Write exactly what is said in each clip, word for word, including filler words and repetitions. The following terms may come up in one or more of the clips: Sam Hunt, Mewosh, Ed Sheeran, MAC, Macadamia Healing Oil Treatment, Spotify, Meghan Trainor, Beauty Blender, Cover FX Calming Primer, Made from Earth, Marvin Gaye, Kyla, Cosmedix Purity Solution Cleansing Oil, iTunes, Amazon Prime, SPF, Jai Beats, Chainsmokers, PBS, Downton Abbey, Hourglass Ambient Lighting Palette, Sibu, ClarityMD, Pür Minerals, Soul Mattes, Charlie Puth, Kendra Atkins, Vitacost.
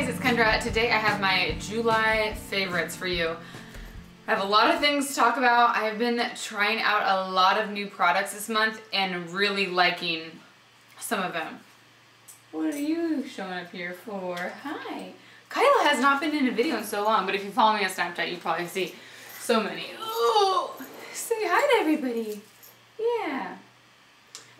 guys, it's Kendra. Today I have my July favorites for you. I have a lot of things to talk about. I have been trying out a lot of new products this month and really liking some of them. What are you showing up here for? Hi. Kyla has not been in a video in so long, but if you follow me on Snapchat, you probably see so many. Oh, say hi to everybody. Yeah.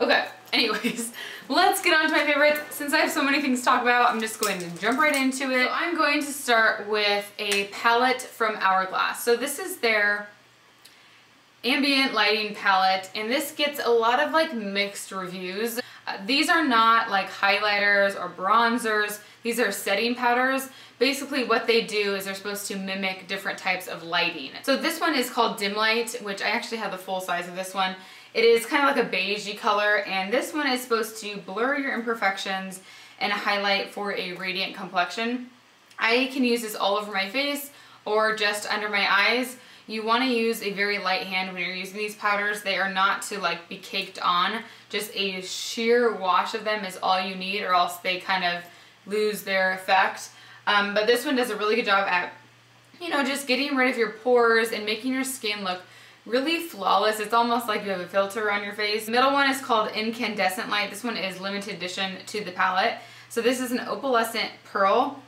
Okay, anyways, let's get on to my favorites. Since I have so many things to talk about, I'm just going to jump right into it. So I'm going to start with a palette from Hourglass. So this is their ambient lighting palette, and this gets a lot of like mixed reviews. Uh, these are not like highlighters or bronzers. These are setting powders. Basically what they do is they're supposed to mimic different types of lighting. So this one is called Dim Light, which I actually have the full size of this one. It is kind of like a beigey color, and this one is supposed to blur your imperfections and highlight for a radiant complexion. I can use this all over my face or just under my eyes. You want to use a very light hand when you're using these powders. They are not to like be caked on. Just a sheer wash of them is all you need, or else they kind of lose their effect. Um, but this one does a really good job at, you know, just getting rid of your pores and making your skin look really flawless. It's almost like you have a filter on your face. The middle one is called Incandescent Light. This one is limited edition to the palette. So this is an opalescent pearl.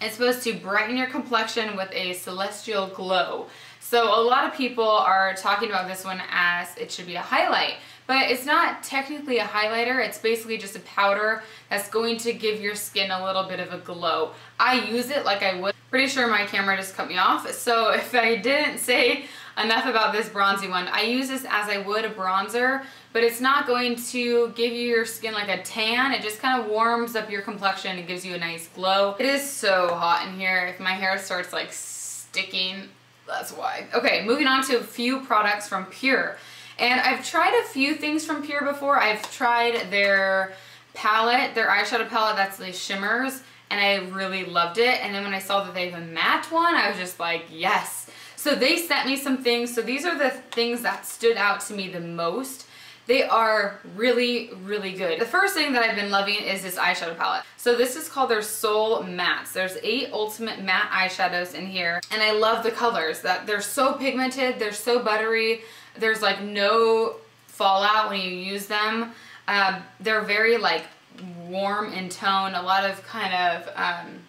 It's supposed to brighten your complexion with a celestial glow. So a lot of people are talking about this one as it should be a highlight, but it's not technically a highlighter. It's basically just a powder that's going to give your skin a little bit of a glow. I use it like I would. Pretty sure my camera just cut me off. So if I didn't say enough about this bronzy one, I use this as I would a bronzer, but it's not going to give you your skin like a tan. It just kind of warms up your complexion and gives you a nice glow. It is so hot in here. If my hair starts like sticking, that's why. Okay, moving on to a few products from Pür. And I've tried a few things from Pür before. I've tried their palette, their eyeshadow palette, that's the shimmers, and I really loved it. And then when I saw that they have a matte one, I was just like, yes. So they sent me some things. So these are the things that stood out to me the most. They are really, really good. The first thing that I've been loving is this eyeshadow palette. So this is called their Soul Mattes. There's eight ultimate matte eyeshadows in here, and I love the colors. That they're so pigmented, they're so buttery. There's like no fallout when you use them. Um, they're very like warm in tone, a lot of kind of um,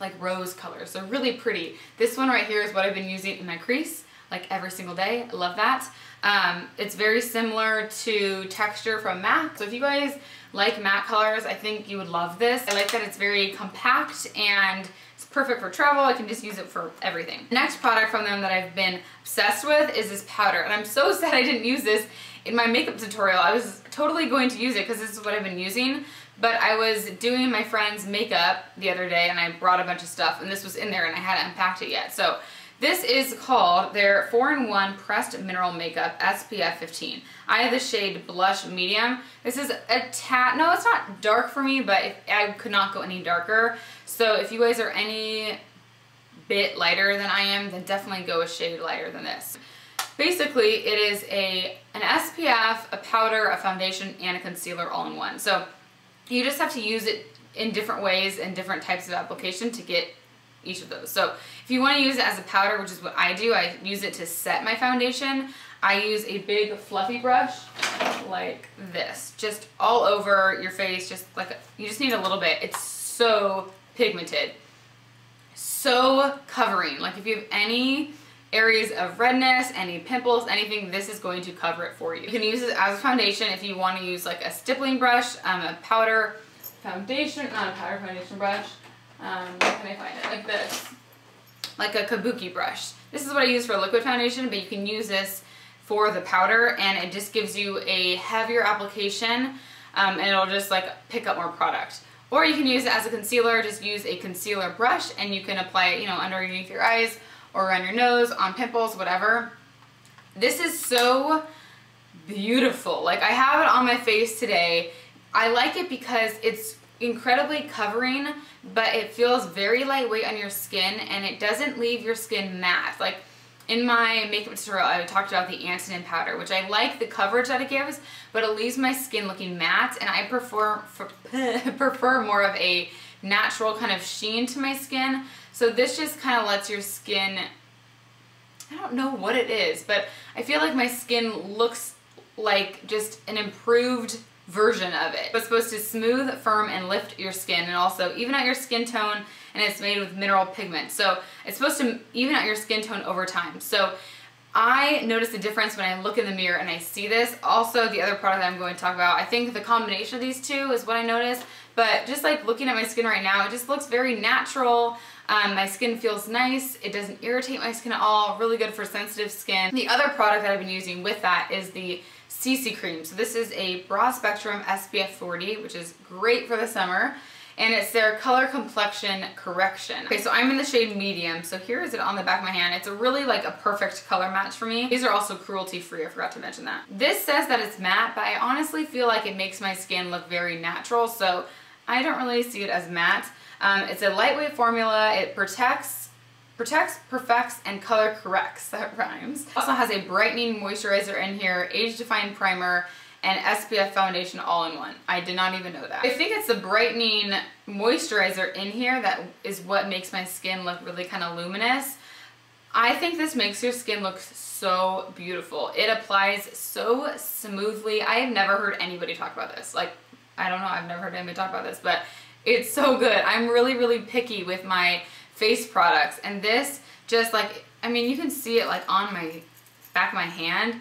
like rose colors. They're really pretty. This one right here is what I've been using in my crease like every single day. I love that. Um, it's very similar to texture from MAC. So if you guys like matte colors, I think you would love this. I like that it's very compact and it's perfect for travel. I can just use it for everything. The next product from them that I've been obsessed with is this powder. And I'm so sad I didn't use this in my makeup tutorial. I was totally going to use it because this is what I've been using. But I was doing my friend's makeup the other day and I brought a bunch of stuff and this was in there and I hadn't unpacked it yet. So this is called their four in one Pressed Mineral Makeup S P F fifteen. I have the shade Blush Medium. This is a tad, no, it's not dark for me, but if, I could not go any darker. So if you guys are any bit lighter than I am, then definitely go a shade lighter than this. Basically, it is a an S P F, a powder, a foundation, and a concealer all in one. So you just have to use it in different ways and different types of application to get each of those. So if you want to use it as a powder, which is what I do, I use it to set my foundation. I use a big fluffy brush like this, just all over your face, just like a, you just need a little bit. It's so pigmented, so covering. Like if you have any areas of redness, any pimples, anything, this is going to cover it for you. You can use it as a foundation if you want to use like a stippling brush, um, a powder foundation, not a powder foundation brush. Um, where can I find it? Like this. Like a kabuki brush. This is what I use for liquid foundation, but you can use this for the powder and it just gives you a heavier application um, and it'll just like pick up more product. Or you can use it as a concealer, just use a concealer brush and you can apply it, you know, underneath your eyes or around your nose, on pimples, whatever. This is so beautiful. Like I have it on my face today. I like it because it's incredibly covering, but it feels very lightweight on your skin and it doesn't leave your skin matte. Like in my makeup tutorial, I talked about the Antonin powder, which I like the coverage that it gives, but it leaves my skin looking matte and I prefer, prefer more of a natural kind of sheen to my skin. So this just kind of lets your skin, I don't know what it is, but I feel like my skin looks like just an improved version of it. It's supposed to smooth, firm, and lift your skin, and also even out your skin tone, and it's made with mineral pigment. So it's supposed to even out your skin tone over time. So I notice a difference when I look in the mirror and I see this. Also, the other product that I'm going to talk about, I think the combination of these two is what I noticed. But just like looking at my skin right now, it just looks very natural. Um, my skin feels nice. It doesn't irritate my skin at all. Really good for sensitive skin. The other product that I've been using with that is the C C cream. So this is a broad spectrum S P F forty, which is great for the summer. And it's their color complexion correction. Okay, so I'm in the shade medium. So here is it on the back of my hand. It's a really like a perfect color match for me. These are also cruelty free. I forgot to mention that. This says that it's matte, but I honestly feel like it makes my skin look very natural. So I don't really see it as matte. Um, it's a lightweight formula. It protects, protects, perfects, and color corrects. That rhymes. It also has a brightening moisturizer in here, age-defying primer, and S P F foundation all in one. I did not even know that. I think it's the brightening moisturizer in here that is what makes my skin look really kind of luminous. I think this makes your skin look so beautiful. It applies so smoothly. I have never heard anybody talk about this. Like, I don't know, I've never heard anybody talk about this, but it's so good. I'm really, really picky with my face products, and this just like, I mean, you can see it like on my back of my hand.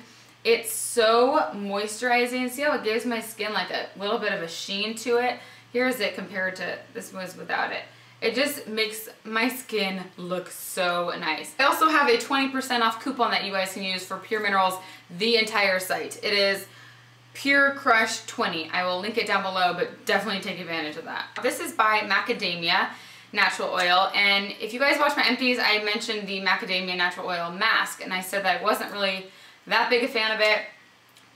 It's so moisturizing. See how it gives my skin like a little bit of a sheen to it? Here's it compared to this was without it. It just makes my skin look so nice. I also have a twenty percent off coupon that you guys can use for Pür Minerals, the entire site. It is Pure Crush twenty. I will link it down below, but definitely take advantage of that. This is by Macadamia Natural Oil, and if you guys watch my empties, I mentioned the Macadamia Natural Oil mask, and I said that I wasn't really that big a fan of it,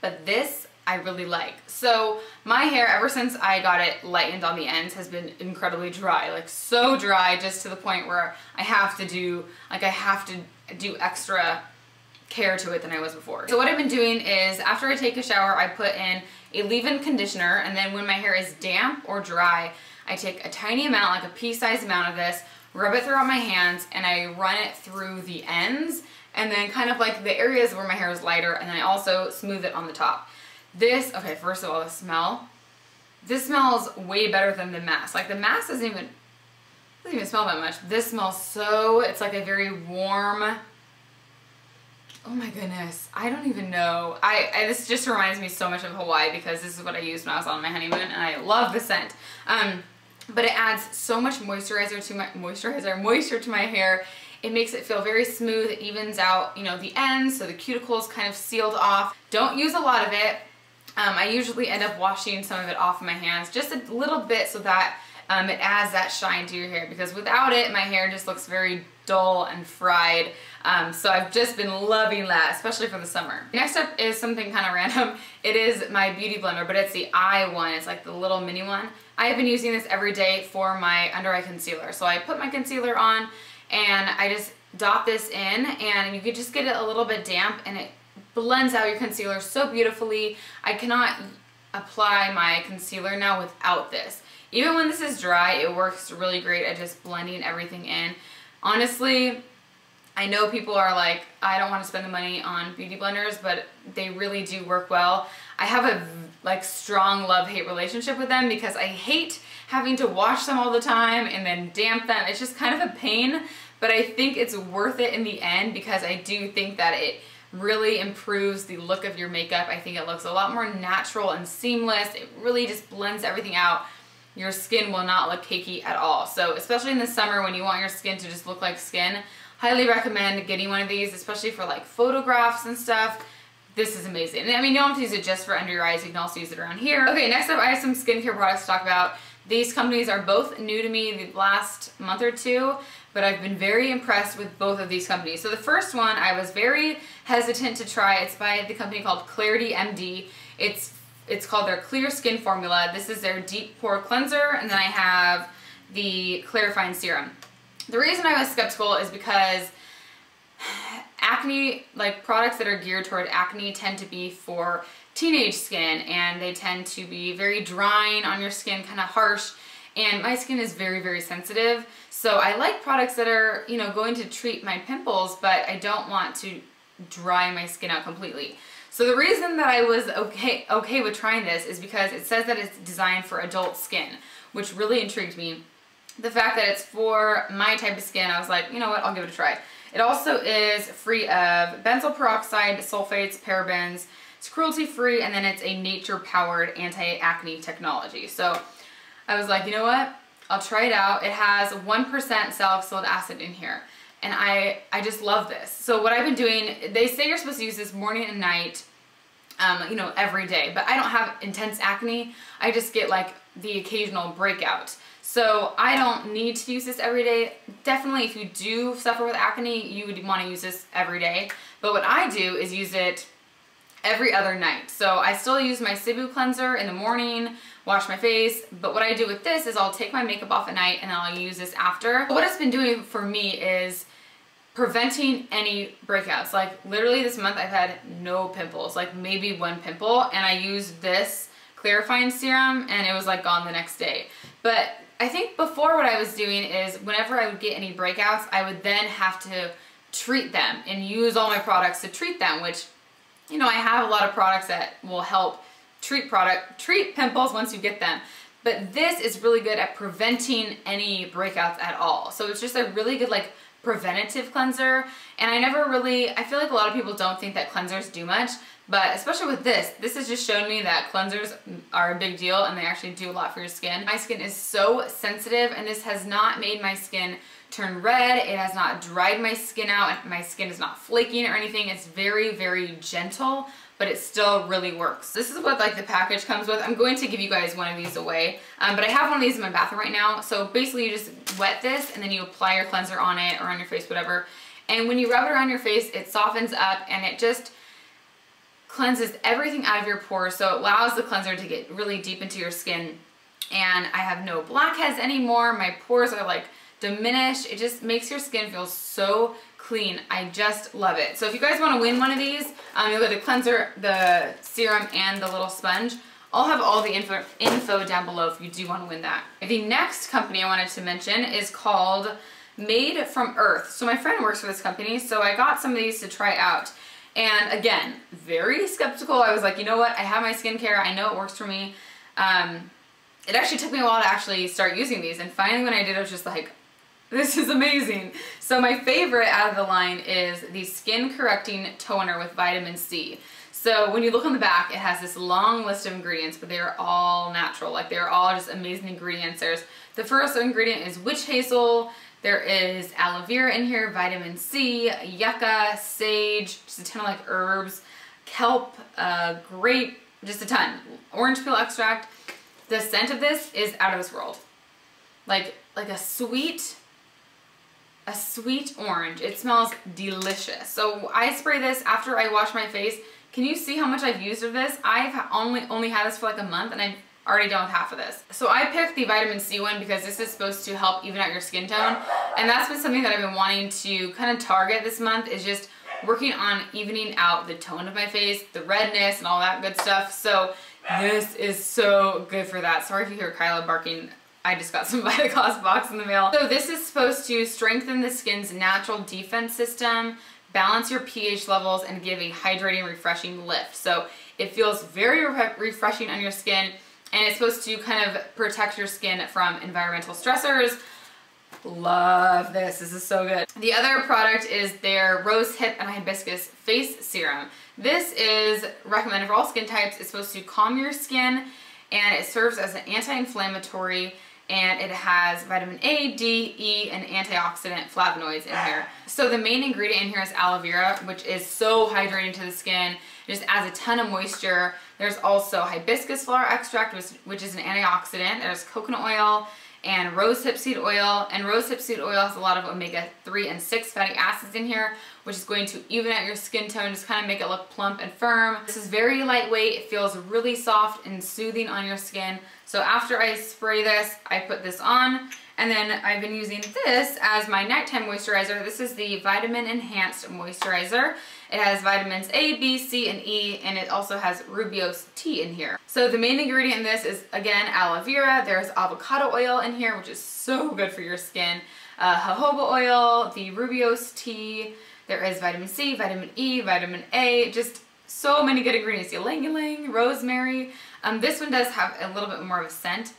but this I really like. So my hair, ever since I got it lightened on the ends, has been incredibly dry, like so dry, just to the point where I have to do, like I have to do extra care to it than I was before. So what I've been doing is after I take a shower, I put in a leave-in conditioner, and then when my hair is damp or dry, I take a tiny amount, like a pea-sized amount of this, rub it throughout my hands, and I run it through the ends and then kind of like the areas where my hair is lighter, and then I also smooth it on the top. This, okay, first of all, the smell. This smells way better than the mask. Like the mask doesn't even, doesn't even smell that much. This smells so, it's like a very warm, oh my goodness, I don't even know. I, I this just reminds me so much of Hawaii, because this is what I used when I was on my honeymoon, and I love the scent. Um, but it adds so much moisturizer to my, moisturizer, moisture to my hair. It makes it feel very smooth. It evens out, you know, the ends, so the cuticles kind of sealed off. Don't use a lot of it. Um, I usually end up washing some of it off of my hands, just a little bit, so that um, it adds that shine to your hair, because without it, my hair just looks very dull and fried. Um, so I've just been loving that, especially for the summer. Next up is something kind of random. It is my Beauty Blender, but it's the eye one. It's like the little mini one. I have been using this every day for my under eye concealer. So I put my concealer on, and I just dot this in, and you could just get it a little bit damp, and it blends out your concealer so beautifully. I cannot apply my concealer now without this. Even when this is dry, it works really great at just blending everything in. Honestly, I know people are like, I don't want to spend the money on beauty blenders, but they really do work well. I have a like strong love-hate relationship with them, because I hate having to wash them all the time and then damp them. It's just kind of a pain, but I think it's worth it in the end, because I do think that it really improves the look of your makeup. I think it looks a lot more natural and seamless. It really just blends everything out. Your skin will not look cakey at all. So especially in the summer when you want your skin to just look like skin, highly recommend getting one of these, especially for like photographs and stuff. This is amazing. And I mean, you don't have to use it just for under your eyes. You can also use it around here. Okay, next up, I have some skincare products to talk about. These companies are both new to me the last month or two, but I've been very impressed with both of these companies. So the first one I was very hesitant to try. It's by the company called ClarityMD. It's it's called their Clear Skin Formula. This is their Deep Pore Cleanser, and then I have the Clarifying Serum. The reason I was skeptical is because acne, like products that are geared toward acne, tend to be for teenage skin, and they tend to be very drying on your skin, kind of harsh, and my skin is very, very sensitive. So I like products that are, you know, going to treat my pimples, but I don't want to dry my skin out completely. So the reason that I was okay, okay with trying this is because it says that it's designed for adult skin, which really intrigued me. The fact that it's for my type of skin, I was like, you know what, I'll give it a try. It also is free of benzoyl peroxide, sulfates, parabens. It's cruelty free, and then it's a nature powered anti-acne technology. So I was like, you know what, I'll try it out. It has one percent salicylic acid in here. And I, I just love this. So what I've been doing, they say you're supposed to use this morning and night, um, you know, every day. But I don't have intense acne. I just get like the occasional breakout. So I don't need to use this every day. Definitely if you do suffer with acne, you would want to use this every day. But what I do is use it every other night. So I still use my Sibu cleanser in the morning, wash my face, but what I do with this is I'll take my makeup off at night and I'll use this after. What it's been doing for me is preventing any breakouts. Like literally this month I've had no pimples, like maybe one pimple, and I used this clarifying serum and it was like gone the next day. But I think before what I was doing is whenever I would get any breakouts, I would then have to treat them and use all my products to treat them, which, you know, I have a lot of products that will help treat product, treat pimples once you get them. But this is really good at preventing any breakouts at all. So it's just a really good like preventative cleanser. And I never really, I feel like a lot of people don't think that cleansers do much, but especially with this, this has just shown me that cleansers are a big deal and they actually do a lot for your skin. My skin is so sensitive and this has not made my skin turn red. It has not dried my skin out. My skin is not flaking or anything. It's very, very gentle, but it still really works. This is what like the package comes with. I'm going to give you guys one of these away, um, but I have one of these in my bathroom right now. So basically you just wet this and then you apply your cleanser on it or on your face, whatever. And when you rub it around your face, it softens up and it just cleanses everything out of your pores. So it allows the cleanser to get really deep into your skin. And I have no blackheads anymore. My pores are like diminished. It just makes your skin feel so clean. I just love it. So if you guys want to win one of these, um, you'll get the cleanser, the serum, and the little sponge. I'll have all the info, info down below if you do want to win that. The next company I wanted to mention is called Made from Earth. So my friend works for this company, so I got some of these to try out. And again, very skeptical. I was like, you know what? I have my skincare. I know it works for me. Um, it actually took me a while to actually start using these. And finally when I did, I was just like, this is amazing. So my favorite out of the line is the Skin Correcting Toner with Vitamin C. So when you look on the back, it has this long list of ingredients, but they're all natural. Like they're all just amazing ingredients. There's the first ingredient is witch hazel. There is aloe vera in here, vitamin C, yucca, sage, just a ton of like herbs, kelp, uh, grape, just a ton. Orange peel extract. The scent of this is out of this world. Like, like a sweet, a sweet orange. It smells delicious. So I spray this after I wash my face. Can you see how much I've used of this? I've only, only had this for like a month and I've already done with half of this. So I picked the vitamin C one because this is supposed to help even out your skin tone. And that's been something that I've been wanting to kind of target this month, is just working on evening out the tone of my face, the redness and all that good stuff. So this is so good for that. Sorry if you hear Kyla barking. I just got some Vitacost box in the mail. So this is supposed to strengthen the skin's natural defense system, balance your pH levels, and give a hydrating, refreshing lift. So it feels very re refreshing on your skin. And it's supposed to kind of protect your skin from environmental stressors. Love this. This is so good. The other product is their Rose Hip and Hibiscus Face Serum. This is recommended for all skin types. It's supposed to calm your skin and it serves as an anti-inflammatory, and it has vitamin A, D, E, and antioxidant flavonoids in here. So the main ingredient in here is aloe vera, which is so hydrating to the skin. It just adds a ton of moisture. There's also hibiscus flower extract, which, which is an antioxidant. There's coconut oil and rosehip seed oil. And rosehip seed oil has a lot of omega three and six fatty acids in here, which is going to even out your skin tone, just kind of make it look plump and firm. This is very lightweight. It feels really soft and soothing on your skin. So after I spray this, I put this on. And then I've been using this as my nighttime moisturizer. This is the Vitamin Enhanced Moisturizer. It has vitamins A, B, C, and E, and it also has Rubio's tea in here. So the main ingredient in this is, again, aloe vera. There's avocado oil in here, which is so good for your skin. Uh, jojoba oil, the Rubio's tea. There is vitamin C, vitamin E, vitamin A, just so many good ingredients. Ylang ylang, rosemary. Um, this one does have a little bit more of a scent.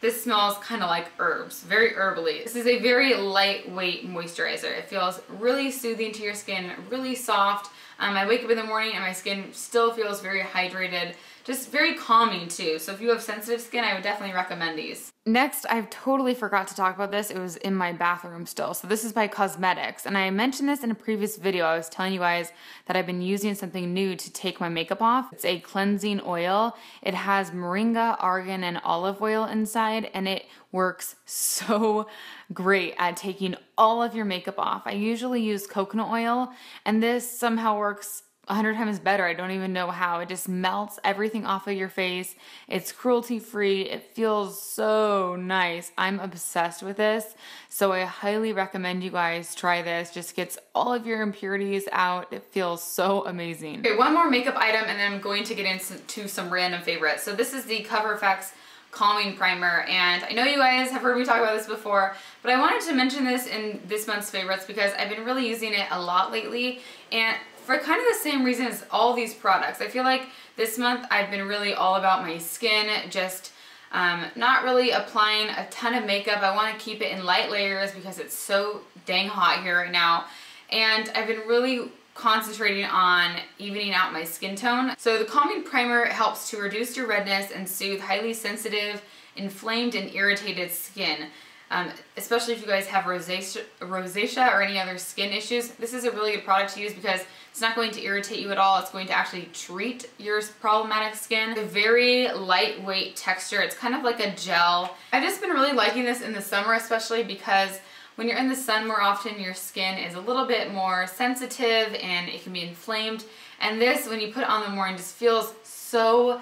This smells kind of like herbs, very herbally. This is a very lightweight moisturizer. It feels really soothing to your skin, really soft. Um, I wake up in the morning and my skin still feels very hydrated, just very calming too. So if you have sensitive skin, I would definitely recommend these. Next, I've totally forgot to talk about this. It was in my bathroom still. So this is by Cosmedix. And I mentioned this in a previous video. I was telling you guys that I've been using something new to take my makeup off. It's a cleansing oil. It has moringa, argan, and olive oil inside, and it works so great at taking all of your makeup off. I usually use coconut oil, and this somehow works a hundred times better. I don't even know how. It just melts everything off of your face. It's cruelty free. It feels so nice. I'm obsessed with this. So I highly recommend you guys try this. Just gets all of your impurities out. It feels so amazing. Okay, one more makeup item and then I'm going to get into some random favorites. So this is the Cover F X Calming Primer, and I know you guys have heard me talk about this before, but I wanted to mention this in this month's favorites because I've been really using it a lot lately, and for kind of the same reason as all these products. I feel like this month I've been really all about my skin, just um, not really applying a ton of makeup. I want to keep it in light layers because it's so dang hot here right now. And I've been really concentrating on evening out my skin tone. So the Calming Primer helps to reduce your redness and soothe highly sensitive, inflamed, and irritated skin. Um, especially if you guys have rosacea, rosacea or any other skin issues. This is a really good product to use because it's not going to irritate you at all. It's going to actually treat your problematic skin. It's a very lightweight texture. It's kind of like a gel. I've just been really liking this in the summer, especially because when you're in the sun more often, your skin is a little bit more sensitive and it can be inflamed. And this, when you put it on in the morning, just feels so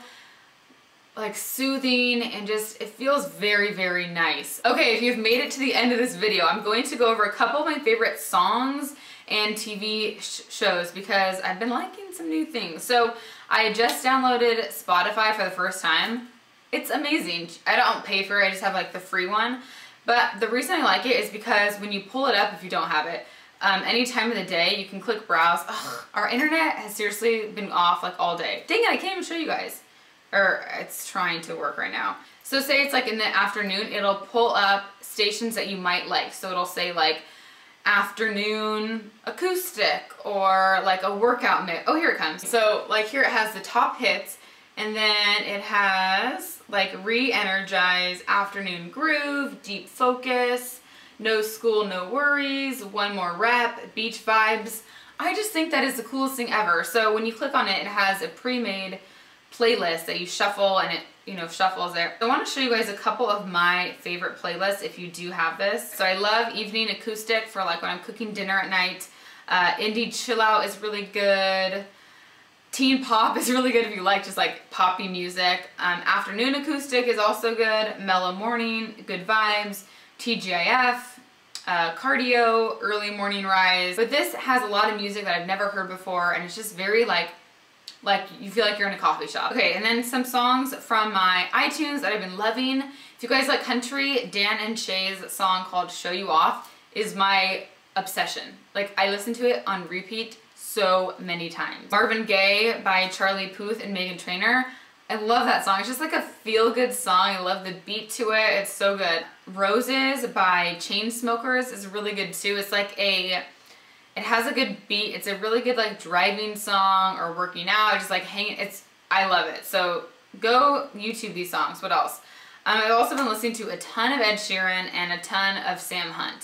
like soothing, and just it feels very, very nice. Okay, if you've made it to the end of this video, I'm going to go over a couple of my favorite songs and T V sh shows because I've been liking some new things. So I just downloaded Spotify for the first time. It's amazing. I don't pay for it, I just have like the free one. But the reason I like it is because when you pull it up, if you don't have it, Um, any time of the day, you can click browse. Ugh, our internet has seriously been off like all day. Dang it, I can't even show you guys. Or it's trying to work right now. So say it's like in the afternoon, it'll pull up stations that you might like. So it'll say like afternoon acoustic or like a workout mix. Oh, here it comes. So like here it has the top hits, and then it has like re-energize, afternoon groove, deep focus, no school, no worries, one more rep, beach vibes. I just think that is the coolest thing ever. So when you click on it, it has a pre-made playlist that you shuffle and it, you know, shuffles there. I want to show you guys a couple of my favorite playlists if you do have this. So I love evening acoustic for like when I'm cooking dinner at night. Uh, indie chill out is really good. Teen pop is really good if you like just like poppy music. Um, afternoon acoustic is also good. Mellow morning, good vibes. T G I F, uh, cardio, early morning rise. But this has a lot of music that I've never heard before, and it's just very like like you feel like you're in a coffee shop. Okay, and then some songs from my iTunes that I've been loving. If you guys like country, Dan and Shay's song called Show You Off is my obsession. Like I listen to it on repeat so many times. Marvin Gaye by Charlie Puth and Meghan Trainor. I love that song. It's just like a feel-good song. I love the beat to it. It's so good. Roses by Chainsmokers is really good too. It's like a It has a good beat. It's a really good like driving song or working out. Just like hanging. It's I love it. So go YouTube these songs. What else? Um, I've also been listening to a ton of Ed Sheeran and a ton of Sam Hunt.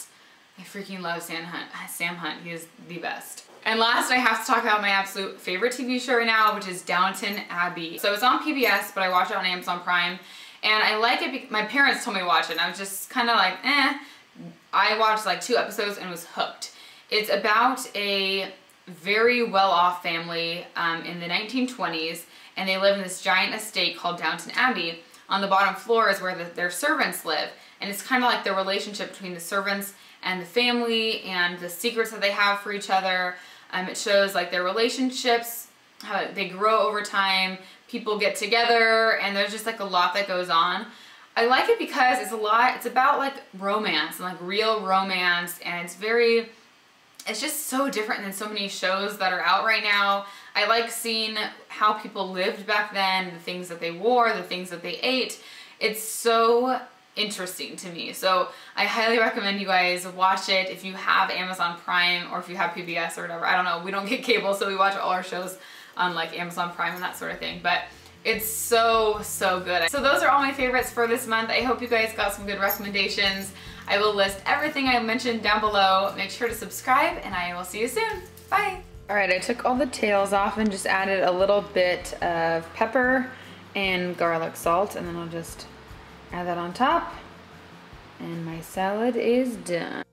I freaking love Sam Hunt. Sam Hunt. He is the best. And last, I have to talk about my absolute favorite T V show right now, which is Downton Abbey. So it's on P B S, but I watch it on Amazon Prime, and I like it because my parents told me to watch it. And I was just kind of like, eh. I watched like two episodes and was hooked. It's about a very well-off family um, in the nineteen twenties, and they live in this giant estate called Downton Abbey. On the bottom floor is where the, their servants live, and it's kind of like the relationship between the servants and the family and the secrets that they have for each other. Um, it shows like their relationships, how they grow over time, people get together, and there's just like a lot that goes on. I like it because it's a lot, it's about like romance and like real romance, and it's very, it's just so different than so many shows that are out right now. I like seeing how people lived back then, the things that they wore, the things that they ate. It's so interesting to me. So I highly recommend you guys watch it if you have Amazon Prime or if you have P B S or whatever. I don't know, we don't get cable, so we watch all our shows on like Amazon Prime and that sort of thing, but it's so, so good. So those are all my favorites for this month. I hope you guys got some good recommendations. I will list everything I mentioned down below. Make sure to subscribe, and I will see you soon. Bye. All right, I took all the tails off and just added a little bit of pepper and garlic salt, and then I'll just add that on top, and my salad is done.